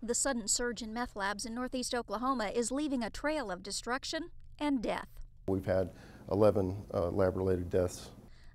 The sudden surge in meth labs in northeast Oklahoma is leaving a trail of destruction and death. We've had 11 lab-related deaths.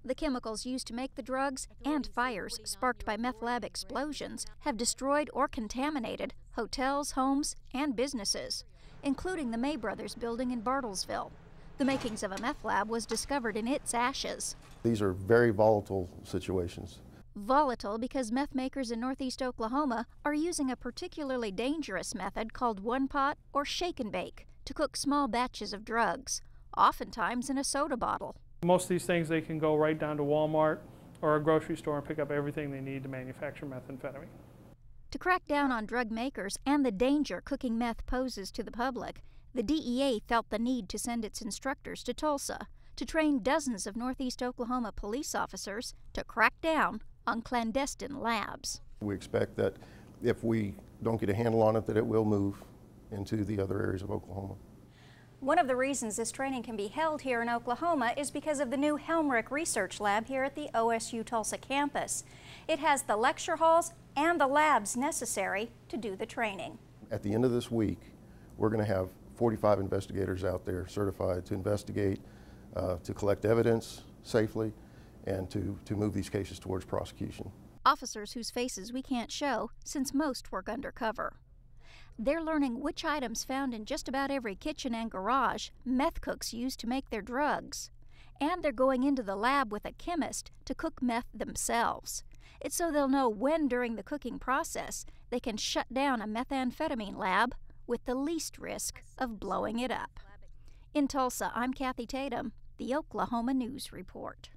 The chemicals used to make the drugs and fires sparked by meth lab explosions have destroyed or contaminated hotels, homes, and businesses, including the May Brothers Building in Bartlesville. The makings of a meth lab was discovered in its ashes. These are very volatile situations. Volatile because meth makers in northeast Oklahoma are using a particularly dangerous method called one-pot or shake-and-bake to cook small batches of drugs, oftentimes in a soda bottle. Most of these things, they can go right down to WalMart or a grocery store and pick up everything they need to manufacture methamphetamine. To crack down on drug makers and the danger cooking meth poses to the public, the DEA felt the need to send its instructors to Tulsa to train dozens of northeast Oklahoma police officers to crack down on clandestine labs. We expect that if we don't get a handle on it, that it will move into the other areas of Oklahoma. One of the reasons this training can be held here in Oklahoma is because of the new Helmerick Research Lab here at the OSU Tulsa campus. It has the lecture halls and the labs necessary to do the training. At the end of this week, we're going to have 45 investigators out there certified to investigate, to collect evidence safely, and to move these cases towards prosecution. Officers whose faces we can't show, since most work undercover. They're learning which items found in just about every kitchen and garage meth cooks use to make their drugs. And they're going into the lab with a chemist to cook meth themselves. It's so they'll know when during the cooking process they can shut down a methamphetamine lab with the least risk of blowing it up. In Tulsa, I'm Cathy Tatom, the Oklahoma News Report.